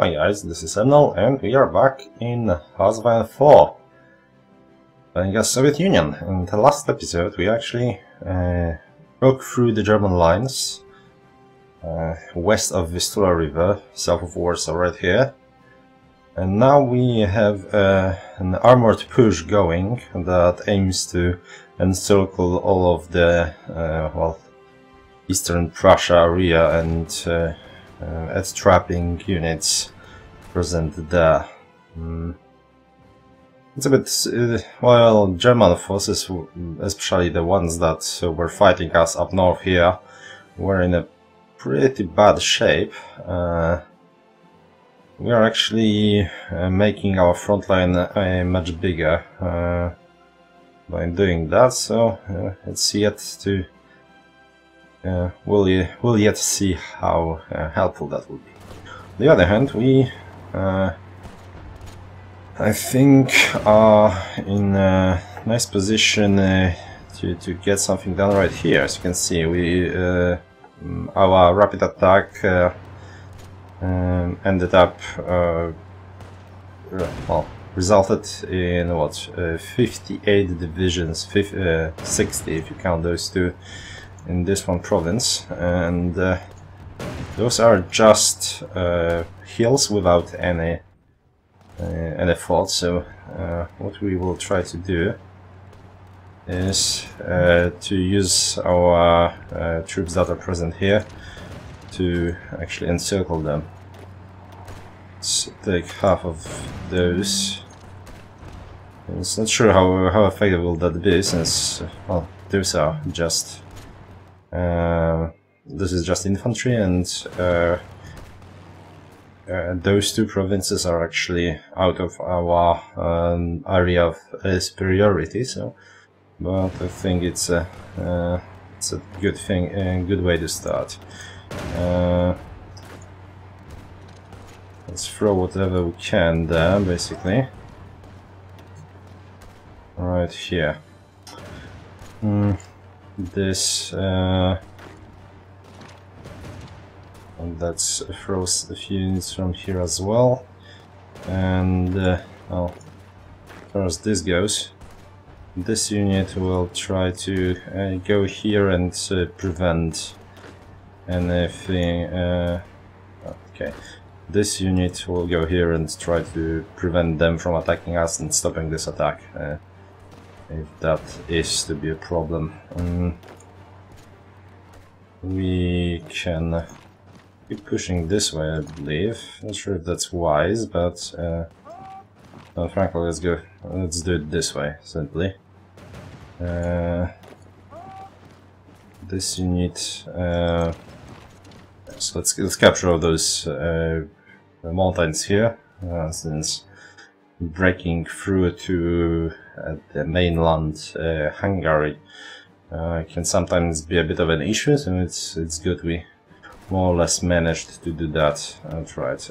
Hi guys, this is Emnel and we are back in Hearts of Iron 4, playing as Soviet Union. In the last episode we actually broke through the German lines west of Vistula River, south of Warsaw right here. And now we have an armored push going that aims to encircle all of the well, eastern Prussia area and trapping units present there. It's a bit, well, German forces, especially the ones that were fighting us up north here, were in a pretty bad shape. We are actually making our front line much bigger by doing that, so it's yet to we'll yet see how helpful that will be. On the other hand, we I think are in a nice position to get something done right here. As you can see, we our rapid attack ended up well, resulted in what, 58 divisions, 60 if you count those two in this one province, and those are just hills without any fault. So what we will try to do is to use our troops that are present here to actually encircle them. Let's take half of those. It's not sure how effective will that be, since well, those are just this is just infantry, and those two provinces are actually out of our area of superiority. So, but I think it's a good thing, a good way to start. Let's throw whatever we can there, basically. Right here. This and let's throw a few units from here as well, and well, as far as this goes, this unit will try to go here and prevent anything. Okay, this unit will go here and try to prevent them from attacking us and stopping this attack, if that is to be a problem. We can keep pushing this way, I believe. Not sure if that's wise, but frankly, let's go. Let's do it this way simply. This unit. So let's capture all those mountains here, since breaking through to the mainland Hungary can sometimes be a bit of an issue, so it's good we more or less managed to do that. That's right.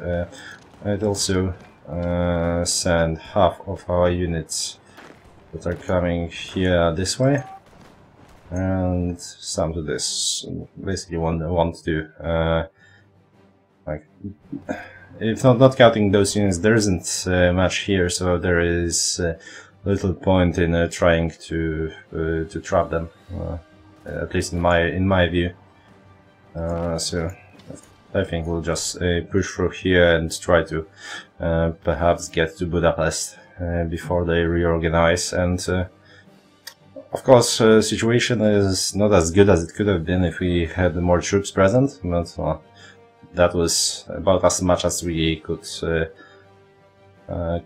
I'd also send half of our units that are coming here this way, and some to this. Basically, want to like. If not counting those units, there isn't much here, so there is little point in trying to trap them, at least in my view. So I think we'll just push through here and try to perhaps get to Budapest before they reorganize. And of course, the situation is not as good as it could have been if we had more troops present, but that was about as much as we could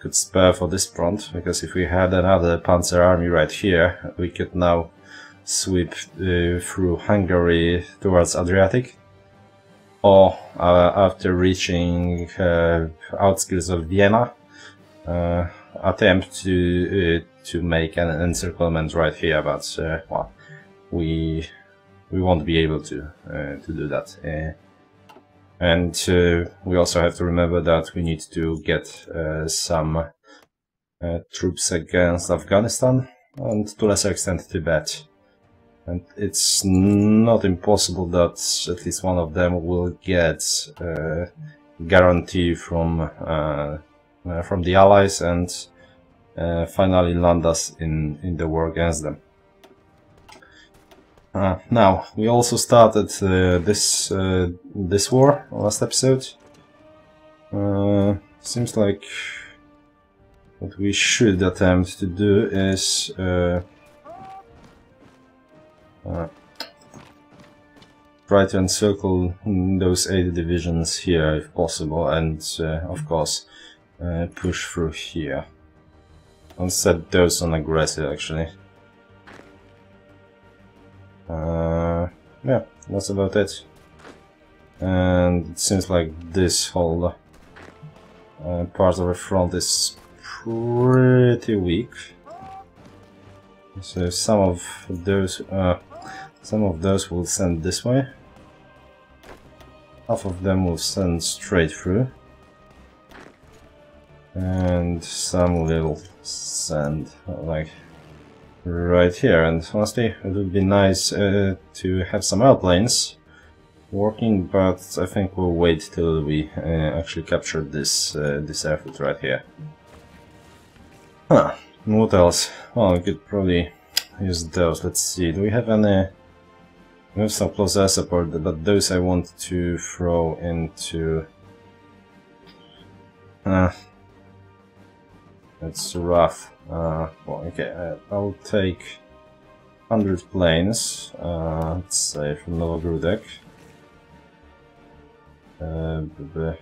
spare for this front, because if we had another panzer army right here, we could now sweep through Hungary towards Adriatic, or after reaching outskirts of Vienna, attempt to make an encirclement right here, but well, we won't be able to do that. And we also have to remember that we need to get some troops against Afghanistan and, to a lesser extent, Tibet. And it's not impossible that at least one of them will get guarantee from the Allies, and finally land us in the war against them. Now, we also started this war last episode. Seems like what we should attempt to do is try to encircle those 8 divisions here if possible, and of course push through here and set those on aggressive actually. Yeah, that's about it. And it seems like this whole part of the front is pretty weak. So some of those will send this way. Half of them will send straight through, and some will send like right here. And honestly, it would be nice to have some airplanes working, but I think we'll wait till we actually capture this airfield right here. Huh, what else? Well, we could probably use those. Let's see, do we have any... We have some close air support, but those I want to throw into... It's rough. Well, okay, I'll take 100 planes, let's say from Novogrudok. Right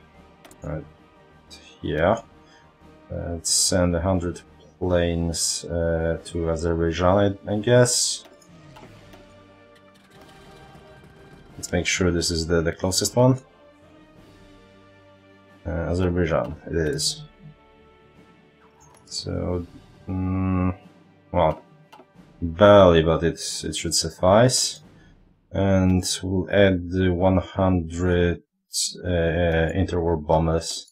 here. Let's send 100 planes to Azerbaijan, I guess. Let's make sure this is the closest one. Azerbaijan, it is. So, well, barely, but it should suffice. And we'll add 100 interwar bombers.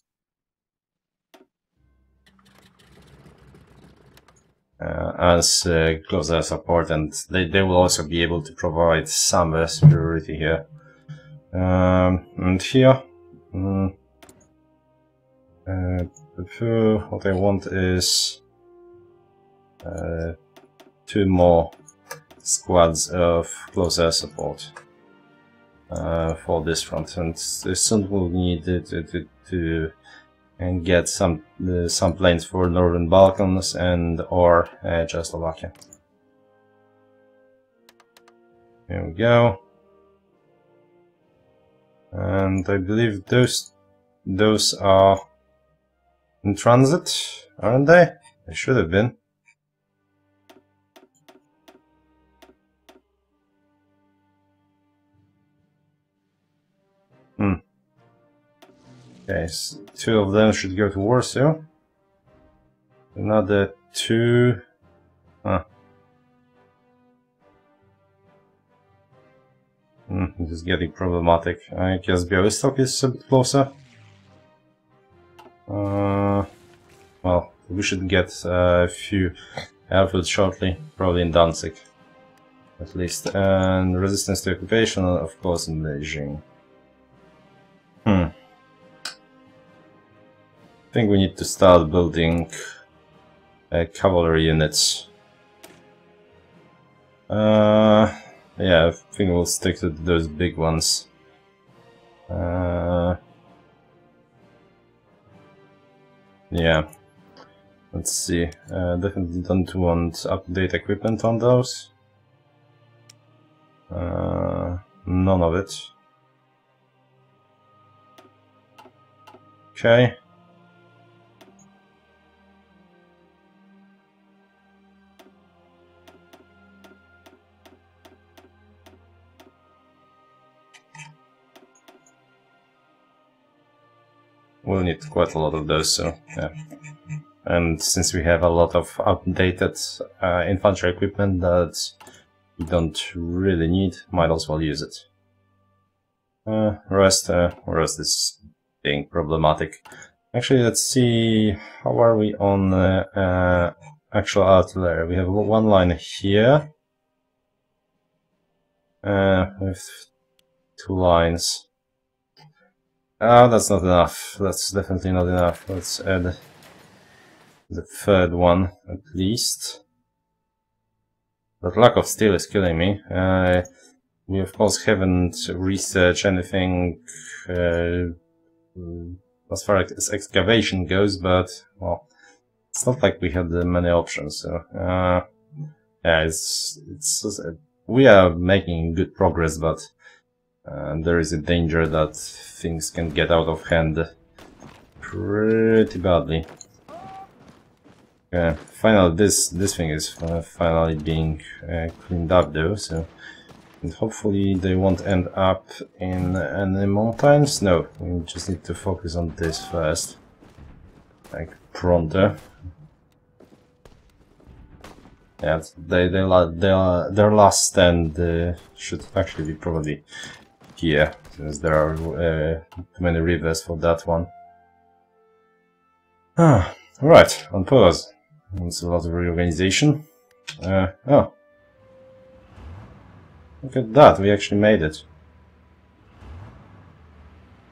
As close air support, and they will also be able to provide some air superiority here. And here, what I want is 2 more squads of close air support for this front, and soon we'll need to and get some planes for Northern Balkans and or Czechoslovakia. Here we go. And I believe those are in transit, aren't they? They should have been. Okay, so 2 of them should go to Warsaw. Another 2... this is getting problematic. I guess Białystok is a bit closer. Well, we should get a few airfields shortly, probably in Danzig, at least. And resistance to occupation, of course, in Beijing. I think we need to start building cavalry units. Yeah, I think we'll stick to those big ones. Yeah, let's see. Definitely don't want to update equipment on those. None of it. Okay. We'll need quite a lot of those, so yeah. And since we have a lot of updated infantry equipment that we don't really need, might as well use it. Rest is being problematic. Actually, let's see, how are we on actual artillery? We have one line here with 2 lines. Oh, that's not enough. That's definitely not enough. Let's add the third one, at least. But lack of steel is killing me. We of course haven't researched anything as far as excavation goes, but well, it's not like we had many options. So yeah, it's we are making good progress, but there is a danger that things can get out of hand pretty badly. Okay, finally, this thing is finally being cleaned up, though. So. And hopefully they won't end up in any mountains. No, we just need to focus on this first. Like pronto. Yeah, their last stand should actually be probably here, since there are too many rivers for that one. Ah, right, on pause. That's a lot of reorganization. Oh. Look at that, we actually made it.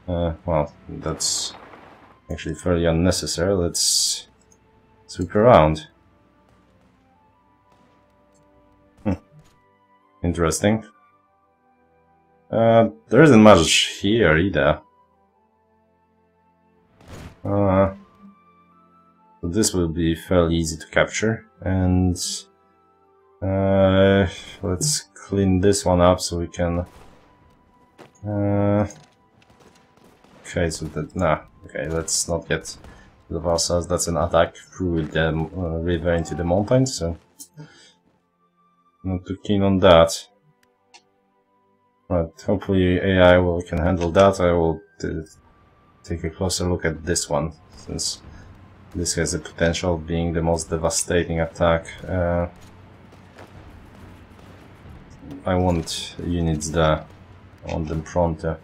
Well, that's actually fairly unnecessary. Let's swoop around. Hm. Interesting. There isn't much here either. So this will be fairly easy to capture, and let's clean this one up so we can. Okay, so that. Nah, okay, let's not get the ourselves. That's an attack through the river into the mountain, so. Not too keen on that. But hopefully, AI can handle that. I will take a closer look at this one, since this has the potential of being the most devastating attack. I want units there, I want them pronto.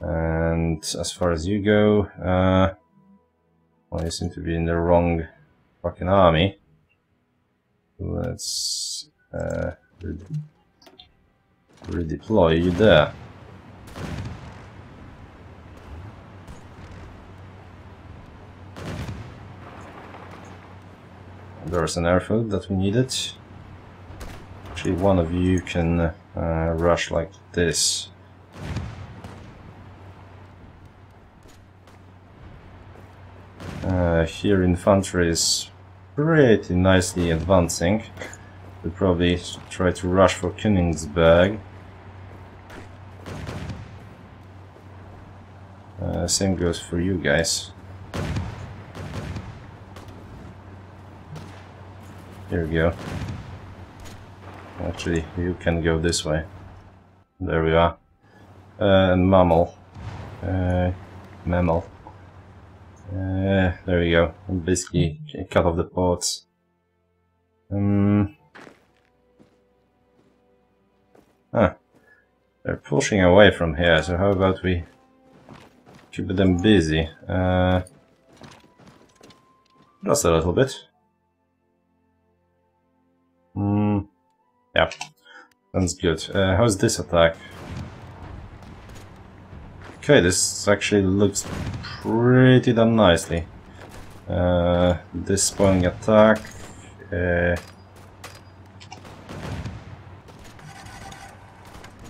And as far as you go, well, you seem to be in the wrong fucking army. Let's redeploy you there. There's an airfield that we needed. Actually, one of you can rush like this. Here infantry is pretty nicely advancing. We'll probably try to rush for Königsberg. Same goes for you guys. Here we go. Actually, you can go this way. There we are. Mammal. There we go. Basically, cut off the ports. They're pushing away from here, so how about we keep them busy? Just a little bit. Yeah, sounds good. How's this attack? Okay, this actually looks pretty damn nicely. This spawning attack.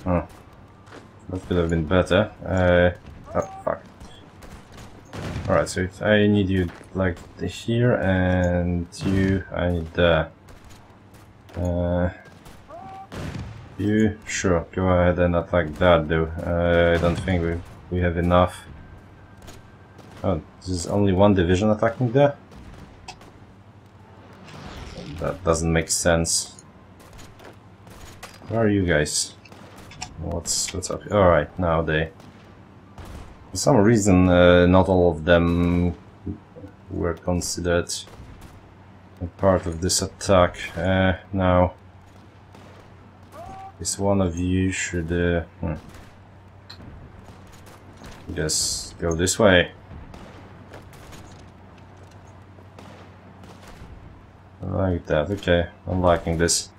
That could have been better. Oh, fuck. Alright, so I need you like here, and you, I need there. You sure? Go ahead and attack that, though. I don't think we have enough. Oh, this is only one division attacking there. That doesn't make sense. Where are you guys? What's up? All right, now they. For some reason, not all of them were considered a part of this attack. Now. This one of you should just go this way. Like that, okay, I'm liking this.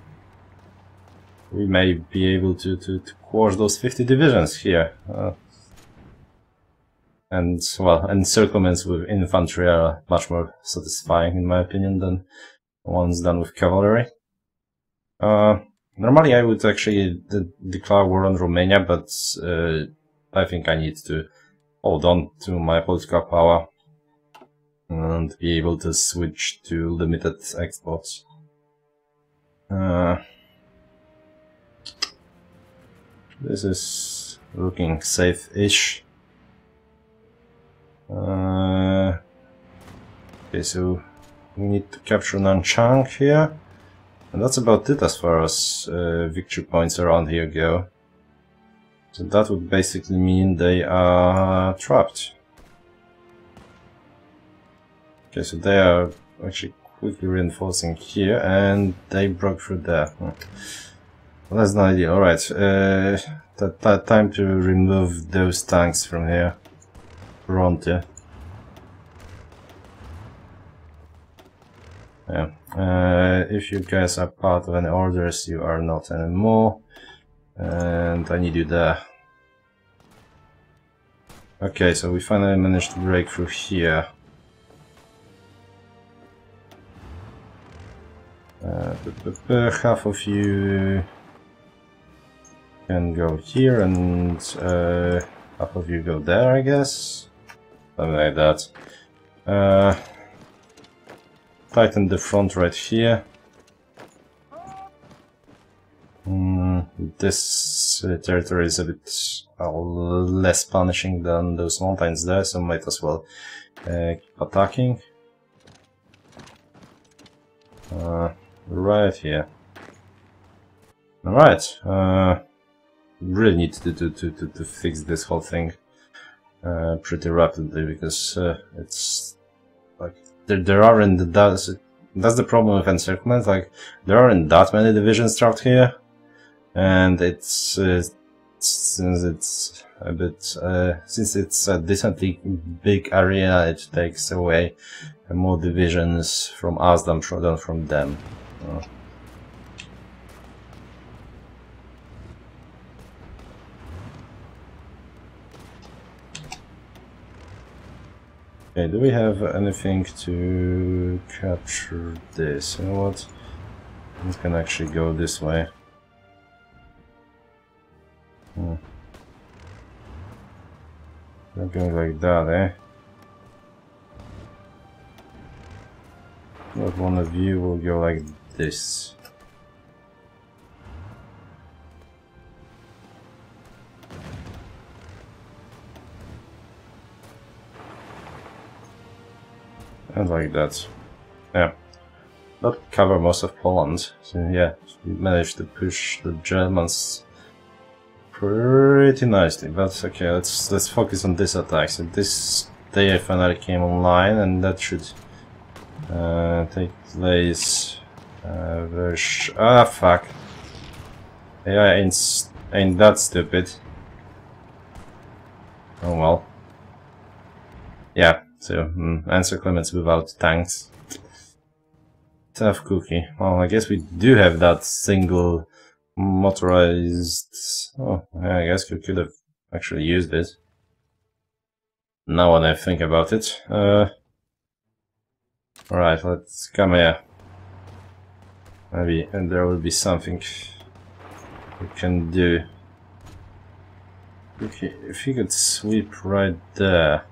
We may be able to quash those 50 divisions here. And, well, encirclements with infantry are much more satisfying, in my opinion, than ones done with cavalry. Normally I would actually declare war on Romania, but I think I need to hold on to my political power and be able to switch to limited exports. This is looking safe-ish. Okay, so we need to capture Nanchang here, and that's about it as far as victory points around here go. So that would basically mean they are trapped. Okay, so they are actually quickly reinforcing here, and they broke through there. Well, that's not ideal. Alright, time to remove those tanks from here. Pronto. Yeah. If you guys are part of any orders, you are not anymore, and I need you there. Okay, so we finally managed to break through here. Half of you can go here, and half of you go there, I guess. Something like that. Tighten the front right here. This territory is a bit less punishing than those mountains there, so might as well keep attacking. Right here. Alright. Really need to fix this whole thing pretty rapidly, because it's like there aren't that's the problem with encirclement. Like, there aren't that many divisions trapped here, and since it's a decently big area, it takes away more divisions from us than from them. Okay, do we have anything to capture this? You know what? We can actually go this way. Not going like that, eh? But one of you will go like this. And like that. Yeah. That covers most of Poland. So yeah, we managed to push the Germans pretty nicely. But okay, let's focus on this attack. So this day I finally came online, and that should take place very fuck. Yeah, ain't that stupid. Oh well. Yeah. So, encirclements without tanks. Tough cookie. Well, I guess we do have that single motorized... Oh, I guess we could have actually used it. Now when I think about it. Alright, let's come here. Maybe and there will be something we can do. Okay, if you could sweep right there.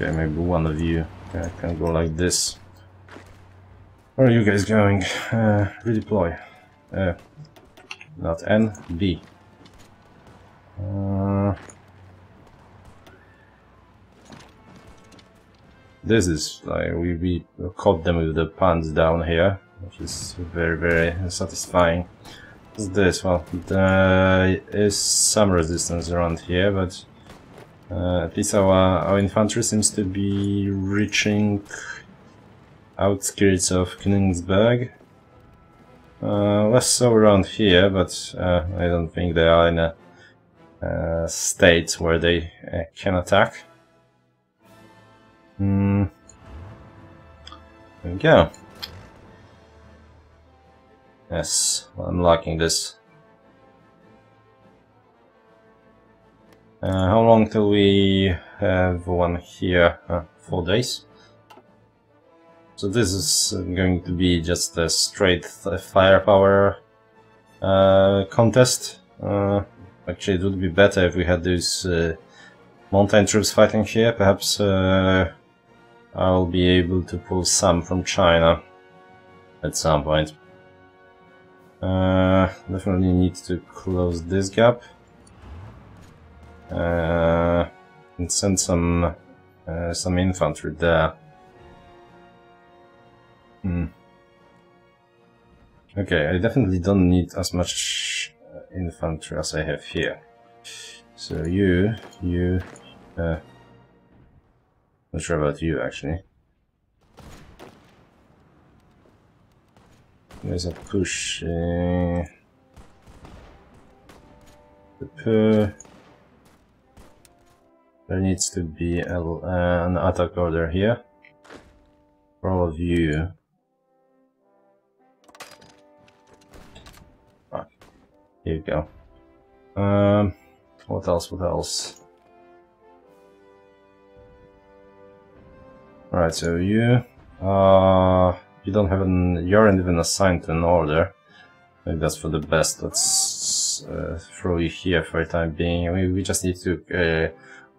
Okay, maybe one of you can go like this. Where are you guys going? Redeploy. Not N, B. This is like we caught them with the pants down here, which is very, very satisfying. What's this? Well, there is some resistance around here, but. At least our infantry seems to be reaching outskirts of Königsberg. Less so around here, but I don't think they are in a state where they can attack. There we go. Yes, I'm liking this. How long till we have one here? 4 days. So this is going to be just a straight firepower contest. Actually, it would be better if we had those mountain troops fighting here. Perhaps I'll be able to pull some from China at some point. Definitely need to close this gap. And send some infantry there. Okay, I definitely don't need as much infantry as I have here. So you, not sure about you actually. There's a push. There needs to be an attack order here. For all of you. Here you go. What else? What else? Alright, so you don't have an. You aren't even assigned to an order. Maybe that's for the best. Let's throw you here for the time being. We just need to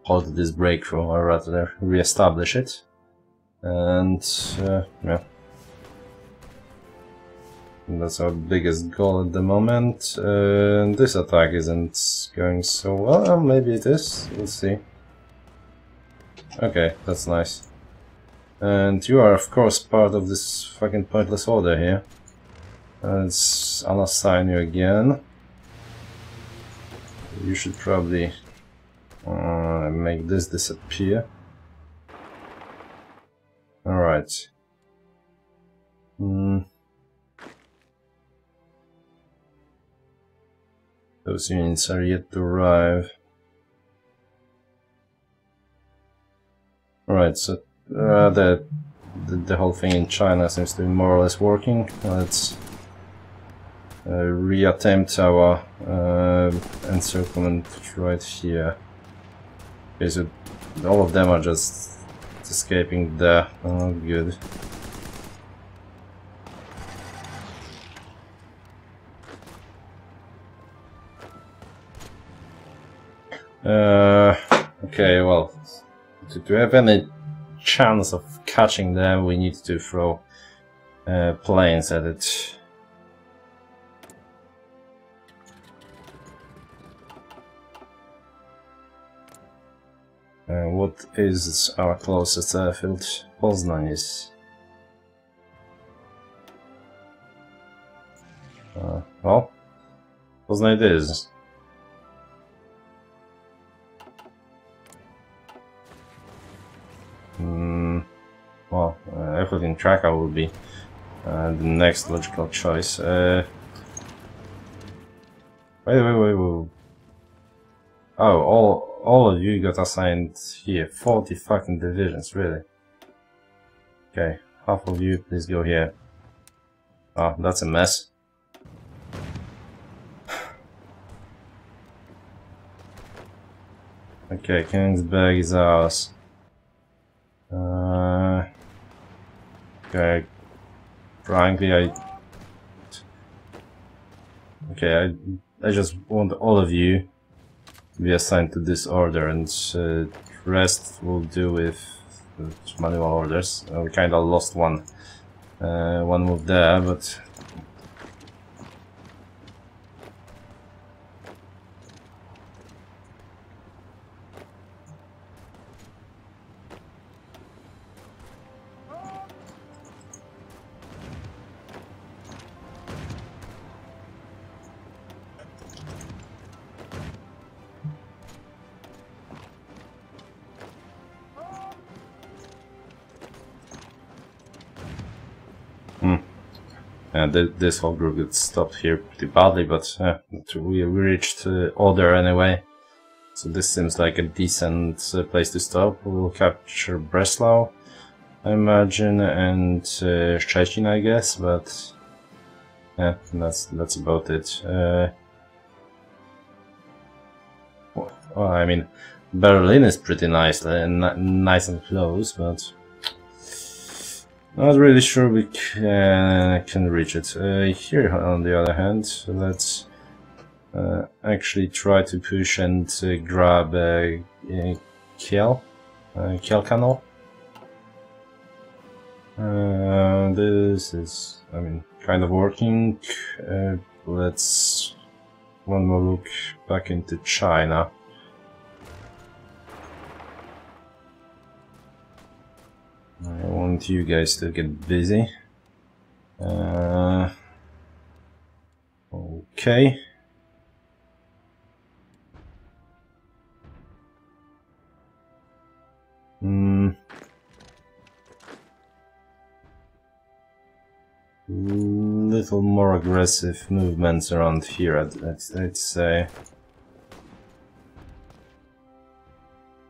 hold this breakthrough, or rather re-establish it. And yeah. That's our biggest goal at the moment. This attack isn't going so well. Maybe it is. We'll see. Okay, that's nice. And you are, of course, part of this fucking pointless order here. Let's unassign you again. You should probably make this disappear. Alright. Those units are yet to arrive. Alright, so the whole thing in China seems to be more or less working. Let's reattempt our encirclement right here. Okay, so all of them are just escaping there. Oh, good. Okay, well, to have any chance of catching them, we need to throw planes at it. What is our closest airfield? Poznań is. Well, Poznań it is. Well, everything Krakow will be the next logical choice. Wait. Oh, all of you got assigned here. 40 fucking divisions, really. Okay, half of you, please go here. Oh, that's a mess. Okay, Königsberg is ours. Okay, frankly, I just want all of you to be assigned to this order, and the rest will do with manual orders. We kind of lost one move there, but this whole group gets stopped here pretty badly, but we reached Oder anyway. So this seems like a decent place to stop. We'll capture Breslau. I imagine, and Szczecin, I guess, but yeah, that's about it. Well, I mean, Berlin is pretty nice and close, but not really sure we can reach it. Here, on the other hand, let's actually try to push and grab Kiel Canal. This is, I mean, kind of working. Let's one more look back into China. I want you guys to get busy. Okay. Little more aggressive movements around here, I'd say.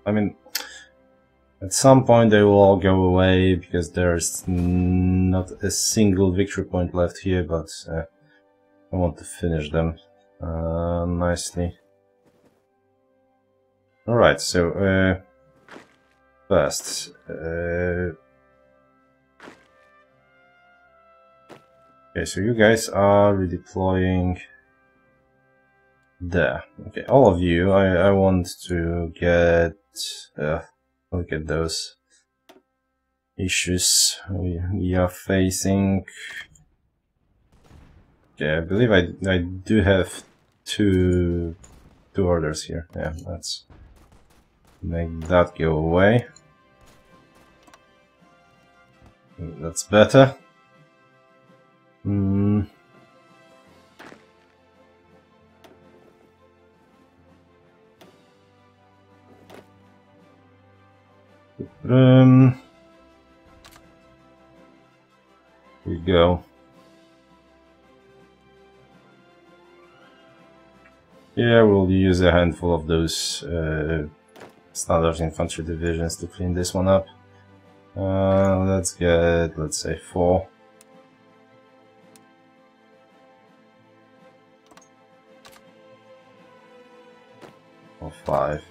I mean, at some point they will all go away, because there's not a single victory point left here, but I want to finish them nicely. Alright, so first, okay, so you guys are redeploying there. Okay, all of you, I want to get... look at those issues we are facing. Okay, I believe I do have two orders here. Yeah, let's make that go away. That's better. Here we go. Yeah, we'll use a handful of those standard infantry divisions to clean this one up. Let's get, let's say, 4. Or 5.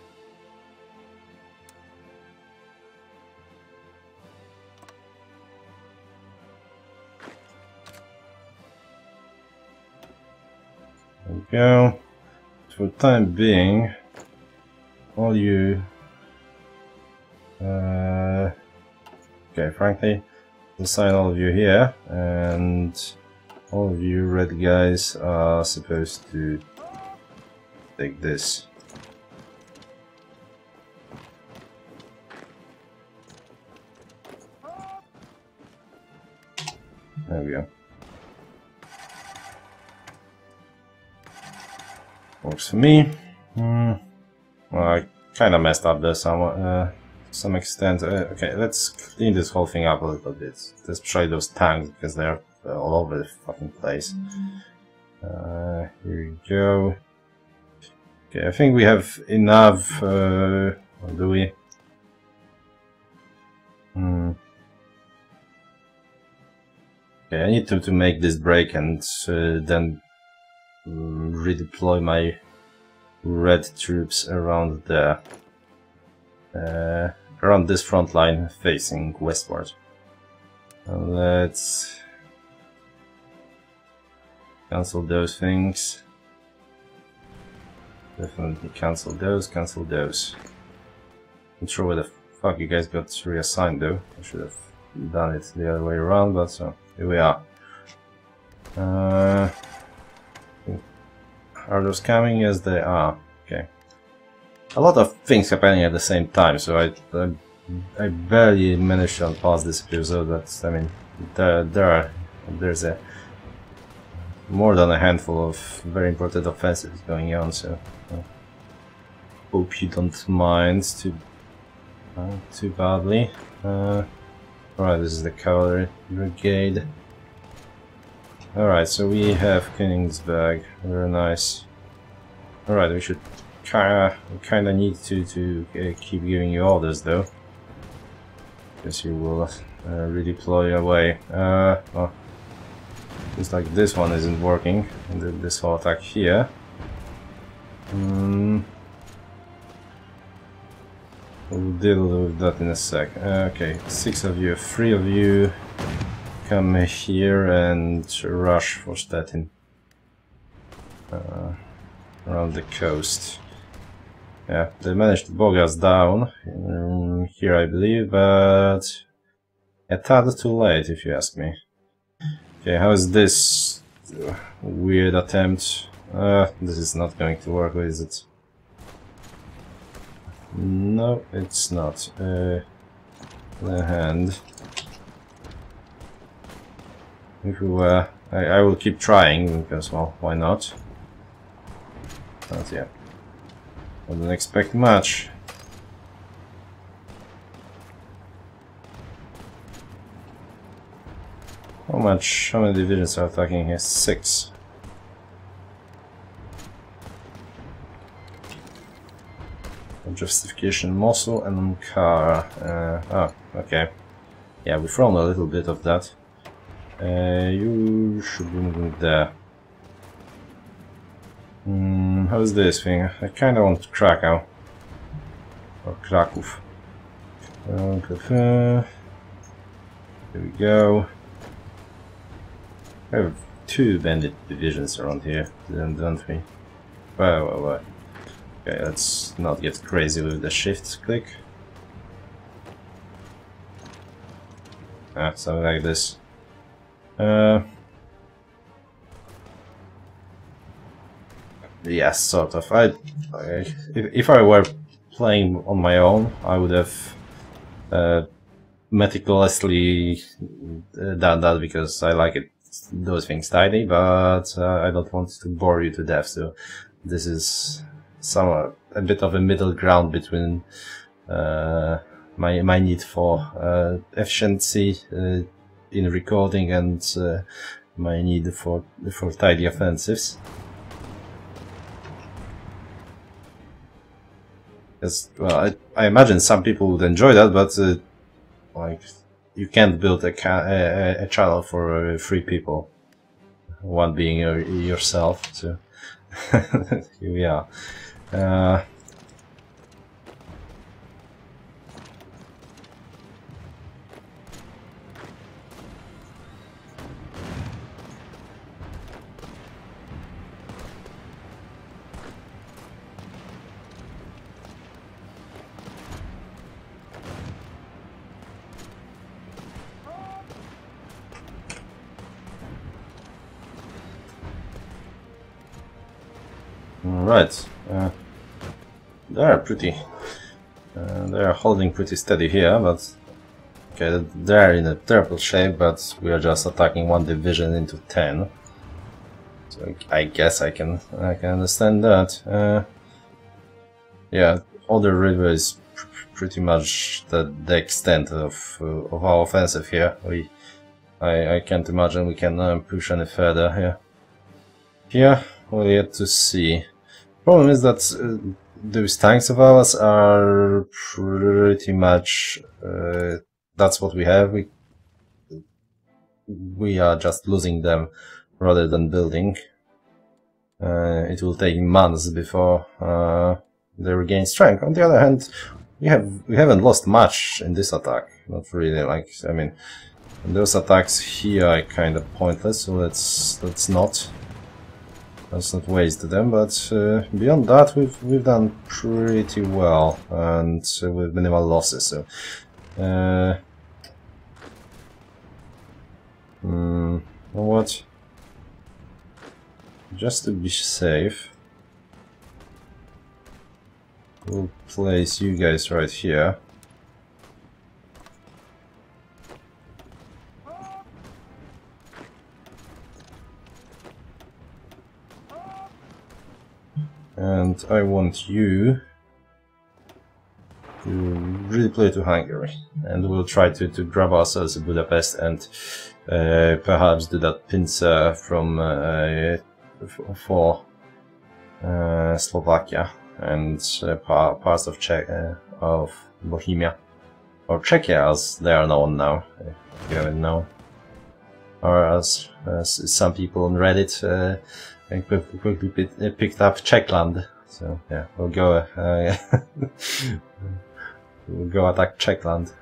There we go. For the time being, all you... okay, frankly, assign all of you here, and all of you red guys are supposed to take this. There we go. Works for me. Well, I kind of messed up there somewhat, to some extent. Okay, let's clean this whole thing up a little bit. Let's try those tanks, because they're all over the fucking place. Here we go. Okay, I think we have enough. What do we? Okay, I need to make this break and then redeploy my red troops around there, around this front line facing westward. Let's cancel those things. Definitely cancel those. Cancel those. Not sure where the fuck you guys got reassigned though. I should have done it the other way around, but so. Here we are. Are those coming? Yes, they are. Okay. A lot of things happening at the same time, so I barely managed to pause this episode. That's, I mean, there's a more than a handful of very important offensives going on. So hope you don't mind too badly. Alright, this is the cavalry brigade. Alright, so we have Königsberg, very nice. Alright, we should kinda need to keep giving you orders though. Because you will redeploy away. Well, just like this one isn't working, this whole attack here. We'll deal with that in a sec. Okay, 6 of you, 3 of you come here and rush for Stettin. Around the coast. Yeah, they managed to bog us down here, I believe, but a tad too late, if you ask me. Okay, how is this weird attempt? This is not going to work, is it? No, it's not. The hand. If we were, I will keep trying because, well, why not? Not yet. I don't expect much. How much? How many divisions are attacking here? 6. Justification, Mosul and Ankara. Okay. Yeah, we've thrown a little bit of that. You should be moving there. How's this thing? I kind of want Krakow. Or Kraków. Here we go. I have 2 bandit divisions around here, don't we? Well. Okay, let's not get crazy with the shift click. Something like this. Yes, sort of. If I were playing on my own, I would have meticulously done that because I like it, those things tidy, but I don't want to bore you to death, so this is a bit of a middle ground between my need for efficiency in recording and my need for tidy offensives. Yes, well, I imagine some people would enjoy that, but like you can't build a channel for 3 people, one being yourself. So here we are. Alright. They are holding pretty steady here, but okay, they are in a terrible shape, but we are just attacking 1 division into 10. So I guess I can understand that. Yeah, Oder River is pretty much the extent of our offensive here. I can't imagine we can push any further here. Here, we're yet to see. Problem is that those tanks of ours are pretty much that's what we have. We are just losing them rather than building. It will take months before they regain strength. On the other hand, we haven't lost much in this attack. Not really. Like, I mean, those attacks here are kind of pointless. So let's not waste them, but beyond that we've done pretty well and with minimal losses, so what, just to be safe, we'll place you guys right here. And I want you to redeploy to Hungary, and we'll try to grab ourselves Budapest and perhaps do that pincer from for Slovakia and parts of Bohemia or Czechia, as they are known now. go in now. Or as some people on Reddit quickly picked up Czechland. So yeah, we'll go. We'll go attack Czechland.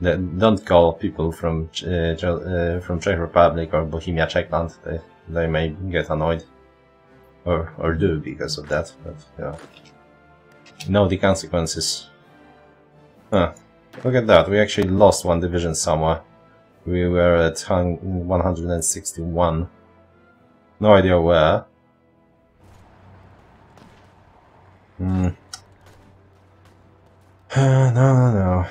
Don't call people from Czech Republic or Bohemia Czechland. They may get annoyed, or do because of that. But yeah, you know the consequences. Huh. Look at that. We actually lost one division somewhere. We were at 161. No idea where. Hmm. No.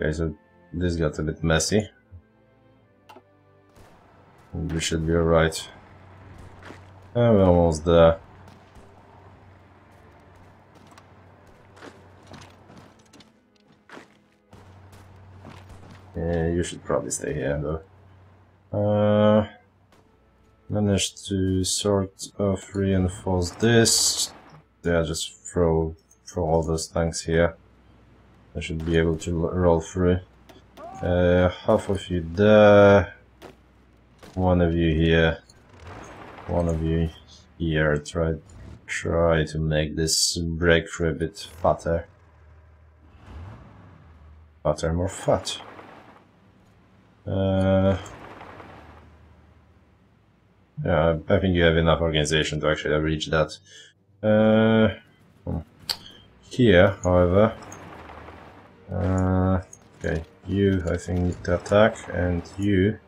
Okay, so this got a bit messy. We should be alright. We're almost there. Yeah, you should probably stay here though. Managed to sort of reinforce this. Yeah, just throw all those tanks here. I should be able to roll through. Half of you there. One of you here. One of you here. Try to make this breakthrough a bit fatter. Fatter, more fat. Yeah, I think you have enough organization to actually reach that. Here, however. Okay, you, I think, need to attack, and you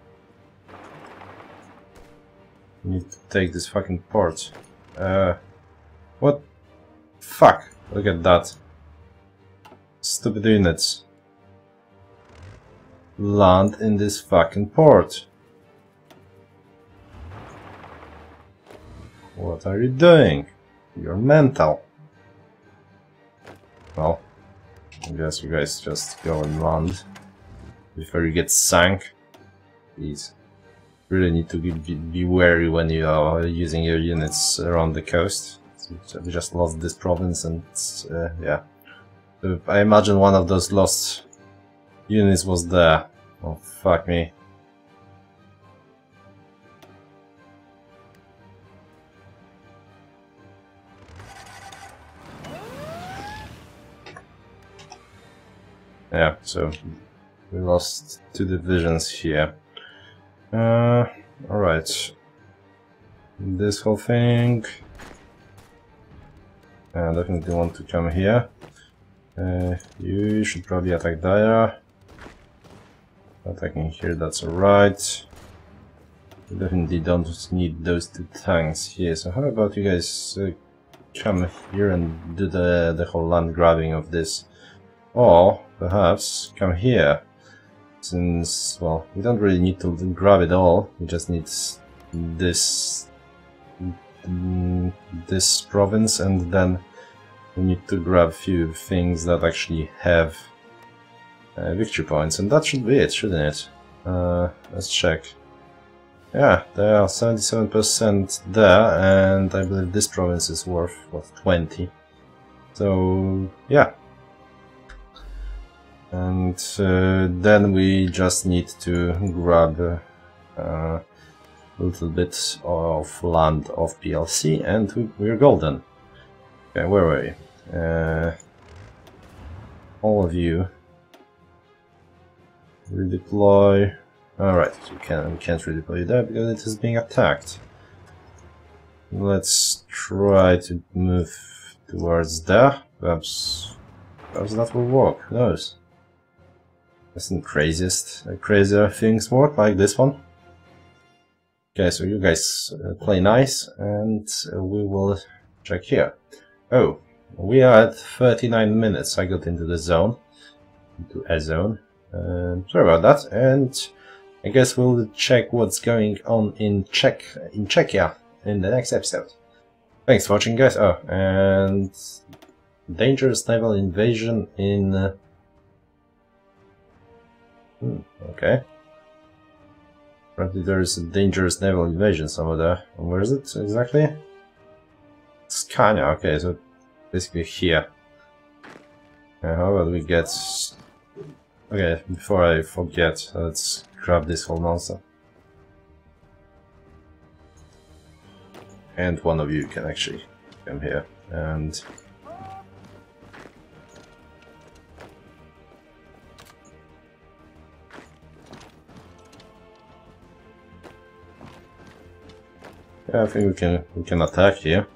need to take this fucking port. What? Fuck! Look at that. Stupid units. Land in this fucking port. What are you doing? You're mental. Well, I guess you guys just go and land before you get sank. Please. Really need to be wary when you are using your units around the coast. So we just lost this province and yeah. So I imagine one of those lost units was there. Oh, fuck me. Yeah, so we lost two divisions here. Alright. This whole thing. I definitely want to come here. You should probably attack there. Attacking here, that's alright. We definitely don't need those two tanks here. So how about you guys come here and do the whole land grabbing of this? Or perhaps come here, since, well, we don't really need to grab it all, we just need this province, and then we need to grab a few things that actually have victory points, and that should be it, shouldn't it? Let's check. Yeah, there are 77% there, and I believe this province is worth, what, 20. So, yeah. And then we just need to grab a little bit of land of PLC and we're golden. Okay, where were we? All of you. Redeploy. Alright, we can't redeploy there because it is being attacked. Let's try to move towards there. Perhaps that will work, who knows? Isn't crazier things work like this one? Okay, so you guys play nice and we will check here. Oh, we are at 39 minutes. I got into the zone, into a zone. Sorry about that. And I guess we'll check what's going on in Czechia in the next episode. Thanks for watching, guys. Oh, and dangerous naval invasion in. Okay. Apparently there is a dangerous naval invasion somewhere there. Where is it exactly? Scania, okay, so basically here. How about we get... Okay, before I forget, let's grab this whole monster. And one of you can actually come here and... Yeah, I think we can attack here.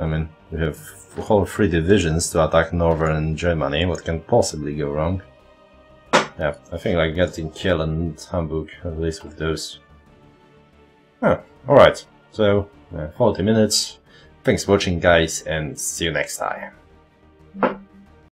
I mean, we have whole 3 divisions to attack northern Germany. What can possibly go wrong? Yeah, I think like getting Kiel and Hamburg, at least with those. Oh, alright. So, 40 minutes. Thanks for watching, guys, and see you next time.